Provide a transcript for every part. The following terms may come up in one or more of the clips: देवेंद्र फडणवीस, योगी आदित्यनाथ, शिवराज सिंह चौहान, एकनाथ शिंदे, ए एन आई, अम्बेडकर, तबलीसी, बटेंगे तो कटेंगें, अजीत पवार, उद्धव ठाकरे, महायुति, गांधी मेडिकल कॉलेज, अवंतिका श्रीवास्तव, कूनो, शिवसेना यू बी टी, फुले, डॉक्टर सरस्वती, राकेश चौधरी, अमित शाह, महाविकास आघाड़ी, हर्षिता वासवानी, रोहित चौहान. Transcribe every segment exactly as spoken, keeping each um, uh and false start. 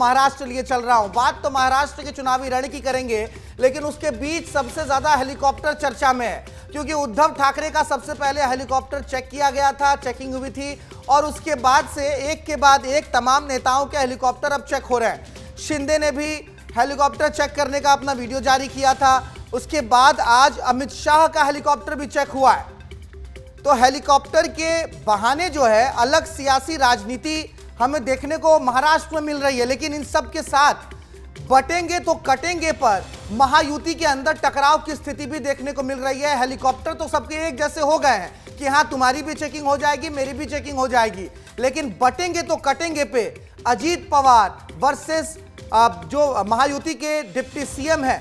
महाराष्ट्र लिए चल रहा हूं। बात तो महाराष्ट्र के चुनावी रण की करेंगे, लेकिन उसके बीच सबसे ज्यादा हेलीकॉप्टर चर्चा में है, क्योंकि उद्धव ठाकरे का सबसे पहले हेलीकॉप्टर चेक किया गया था, चेकिंग हुई थी और उसके बाद से एक के बाद एक तमाम नेताओं के हेलीकॉप्टर अब चेक हो रहे हैं। शिंदे ने भी हेलीकॉप्टर चेक करने का अपना वीडियो जारी किया था, उसके बाद आज अमित शाह का हेलीकॉप्टर भी चेक हुआ है। तो हेलीकॉप्टर के बहाने जो है अलग सियासी राजनीति हमें देखने को महाराष्ट्र में मिल रही है, लेकिन इन सब के साथ बटेंगे तो कटेंगे पर महायुति के अंदर टकराव की स्थिति भी देखने को मिल रही है। हेलीकॉप्टर तो सबके एक जैसे हो गए हैं कि हाँ तुम्हारी भी चेकिंग हो जाएगी, मेरी भी चेकिंग हो जाएगी, लेकिन बटेंगे तो कटेंगे पे अजीत पवार वर्सेस जो महायुति के डिप्टी सीएम है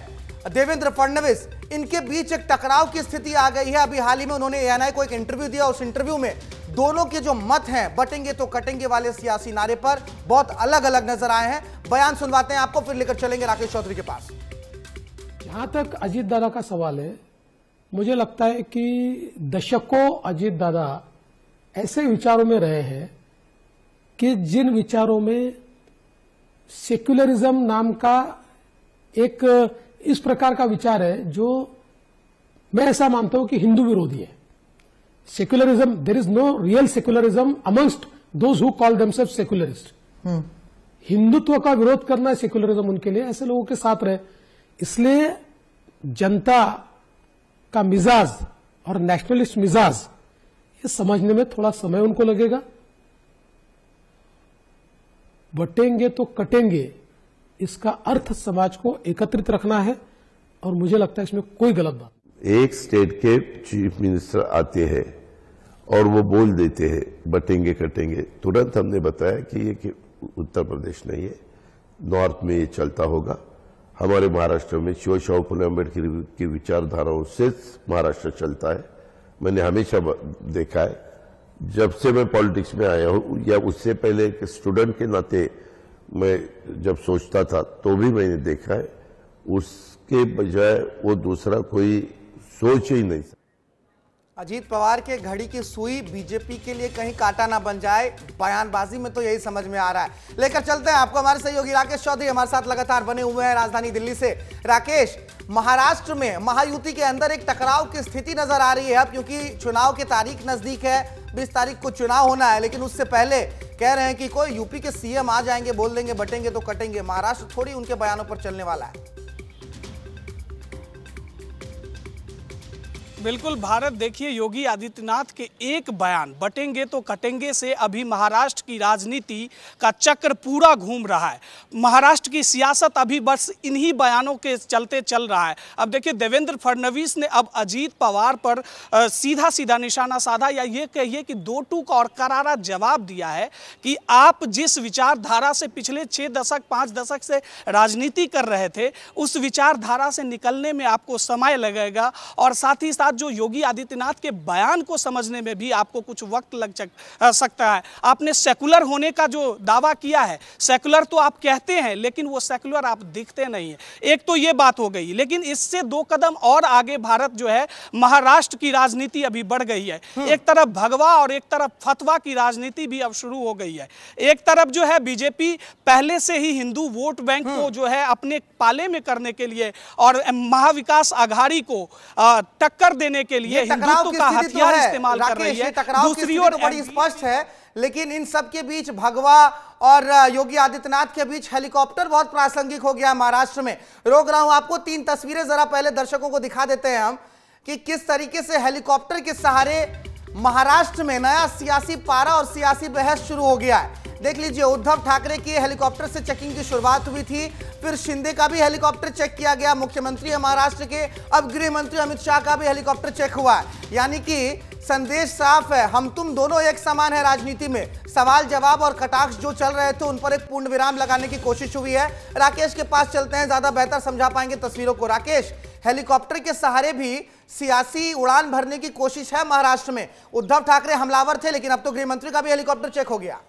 देवेंद्र फडणवीस, इनके बीच एक टकराव की स्थिति आ गई है। अभी हाल ही में उन्होंने ए एन आई को एक इंटरव्यू दिया, उस इंटरव्यू में दोनों के जो मत हैं बटेंगे तो कटेंगे वाले सियासी नारे पर बहुत अलग अलग नजर आए हैं। बयान सुनवाते हैं आपको, फिर लेकर चलेंगे राकेश चौधरी के पास। जहां तक अजीत दादा का सवाल है, मुझे लगता है कि दशकों अजीत दादा ऐसे विचारों में रहे हैं कि जिन विचारों में सेक्युलरिज्म नाम का एक इस प्रकार का विचार है जो मैं ऐसा मानता हूं कि हिंदू विरोधी है। secularism, there is no real secularism amongst those who call themselves secularists. Hindutva का विरोध करना सेक्युलरिज्म उनके लिए, ऐसे लोगों के साथ रहे। इसलिए जनता का मिजाज और नेशनलिस्ट मिजाज ये समझने में थोड़ा समय उनको लगेगा। बटेंगे तो कटेंगे, इसका अर्थ समाज को एकत्रित रखना है और मुझे लगता है इसमें कोई गलत बात। एक स्टेट के चीफ मिनिस्टर आते हैं और वो बोल देते हैं बटेंगे कटेंगे, तुरंत हमने बताया कि ये कि उत्तर प्रदेश नहीं है, नॉर्थ में ये चलता होगा। हमारे महाराष्ट्र में शिव शाह फुले अम्बेडकर की विचारधाराओं से महाराष्ट्र चलता है। मैंने हमेशा देखा है, जब से मैं पॉलिटिक्स में आया हूँ या उससे पहले एक स्टूडेंट के नाते मैं जब सोचता था तो भी मैंने देखा है, उसके बजाय वो दूसरा कोई सोच ही नहीं। अजीत पवार के घड़ी की सुई बीजेपी के लिए कहीं कांटा ना बन जाए, बयानबाजी में तो यही समझ में आ रहा है। लेकर चलते हैं आपको हमारे सहयोगी राकेश चौधरी, हमारे साथ लगातार बने हुए हैं राजधानी दिल्ली से। राकेश, महाराष्ट्र में महायुति के अंदर एक टकराव की स्थिति नजर आ रही है अब, क्योंकि चुनाव की तारीख नजदीक है, बीस तारीख को चुनाव होना है, लेकिन उससे पहले कह रहे हैं कि कोई यूपी के सी एम आ जाएंगे, बोल देंगे बटेंगे तो कटेंगे। महाराष्ट्र थोड़ी उनके बयानों पर चलने वाला है। बिल्कुल भारत, देखिए योगी आदित्यनाथ के एक बयान बटेंगे तो कटेंगे से अभी महाराष्ट्र की राजनीति का चक्र पूरा घूम रहा है। महाराष्ट्र की सियासत अभी बस इन्हीं बयानों के चलते चल रहा है। अब देखिए देवेंद्र फडणवीस ने अब अजीत पवार पर आ, सीधा सीधा निशाना साधा, या ये कहिए कि दो टूक और करारा जवाब दिया है कि आप जिस विचारधारा से पिछले छः दशक पाँच दशक से राजनीति कर रहे थे, उस विचारधारा से निकलने में आपको समय लगेगा और साथ ही साथ जो योगी आदित्यनाथ के बयान को समझने में भी आपको कुछ वक्त लग सकता है। आपने सेकुलर होने का जो दावा किया है, सेकुलर तो आप कहते हैं लेकिन वो सेकुलर आप दिखते नहीं है। एक तो ये बात हो गई, लेकिन इससे दो कदम और आगे भारत जो है महाराष्ट्र की राजनीति अभी बढ़ गई है। एक तरफ भगवा और एक तरफ फतवा की राजनीति भी अब शुरू हो गई है। एक तरफ जो है बीजेपी पहले से ही हिंदू वोट बैंक को जो है अपने पाले में करने के लिए और महाविकास आघाड़ी को टक्कर देने के लिए हिंदुत्व का हथियार इस्तेमाल कर रही है। दूसरी ओर बड़ी स्पष्ट है, लेकिन इन सब के बीच भगवा और योगी आदित्यनाथ के बीच हेलीकॉप्टर बहुत प्रासंगिक हो गया महाराष्ट्र में। रोक रहा हूं आपको, तीन तस्वीरें जरा पहले दर्शकों को दिखा देते हैं हम कि किस तरीके से हेलीकॉप्टर के सहारे महाराष्ट्र में नया सियासी पारा और सियासी बहस शुरू हो गया है। देख लीजिए, उद्धव ठाकरे की हेलीकॉप्टर से चेकिंग की शुरुआत हुई थी, फिर शिंदे का भी हेलीकॉप्टर चेक किया गया, मुख्यमंत्री है महाराष्ट्र के, अब गृह मंत्री अमित शाह का भी हेलीकॉप्टर चेक हुआ है। यानी कि संदेश साफ है, हम तुम दोनों एक समान है राजनीति में। सवाल जवाब और कटाक्ष जो चल रहे थे उन पर एक पूर्ण विराम लगाने की कोशिश हुई है। राकेश के पास चलते हैं, ज्यादा बेहतर समझा पाएंगे तस्वीरों को। राकेश, हेलीकॉप्टर के सहारे भी सियासी उड़ान भरने की कोशिश है महाराष्ट्र में। उद्धव ठाकरे हमलावर थे, लेकिन अब तो गृह मंत्री का भी हेलीकॉप्टर चेक हो गया।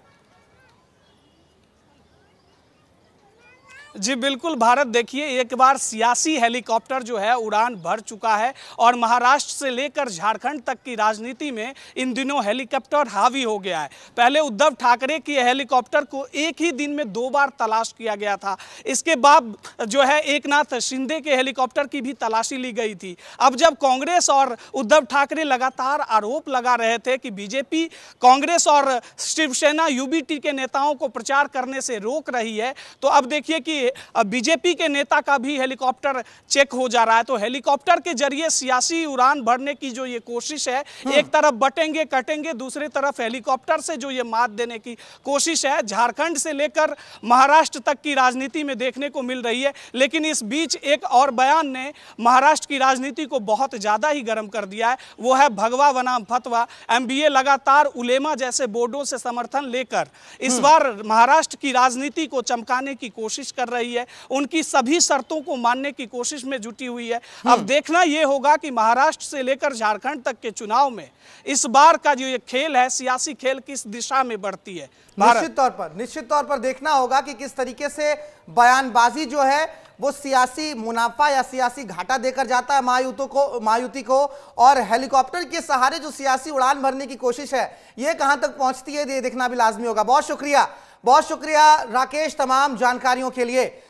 जी बिल्कुल भारत देखिए एक बार सियासी हेलीकॉप्टर जो है उड़ान भर चुका है और महाराष्ट्र से लेकर झारखंड तक की राजनीति में इन दिनों हेलीकॉप्टर हावी हो गया है। पहले उद्धव ठाकरे की हेलीकॉप्टर को एक ही दिन में दो बार तलाश किया गया था, इसके बाद जो है एकनाथ शिंदे के हेलीकॉप्टर की भी तलाशी ली गई थी। अब जब कांग्रेस और उद्धव ठाकरे लगातार आरोप लगा रहे थे कि बीजेपी कांग्रेस और शिवसेना यू बी टी के नेताओं को प्रचार करने से रोक रही है, तो अब देखिए कि बीजेपी के नेता का भी हेलीकॉप्टर चेक हो जा रहा है। तो हेलीकॉप्टर के जरिए सियासी उड़ान भरने की जो ये कोशिश है, एक तरफ बटेंगे कटेंगे, दूसरी तरफ हेलीकॉप्टर से जो ये मात देने की कोशिश है, झारखंड से लेकर महाराष्ट्र तक की राजनीति में देखने को मिल रही है। लेकिन इस बीच एक और बयान ने महाराष्ट्र की राजनीति को बहुत ज्यादा ही गर्म कर दिया है, वो है भगवा बनाम फतवा। एमबीए लगातार उलेमा जैसे बोर्डों से समर्थन लेकर इस बार महाराष्ट्र की राजनीति को चमकाने की कोशिश कर रही है, उनकी सभी शर्तों को मानने की कोशिश में जुटी हुई है। अब देखना यह होगा कि महाराष्ट्र से लेकर झारखंड तक के चुनाव में इस बार का जो ये खेल है, सियासी खेल, किस दिशा में बढ़ती है। निश्चित तौर पर निश्चित तौर पर देखना होगा कि किस तरीके से बयानबाजी जो है वो सियासी मुनाफा या सियासी घाटा देकर जाता है महायुति को महायुति को और हेलीकॉप्टर के सहारे जो सियासी उड़ान भरने की कोशिश है ये कहां तक पहुंचती है ये देखना भी लाजमी होगा। बहुत शुक्रिया बहुत शुक्रिया राकेश तमाम जानकारियों के लिए।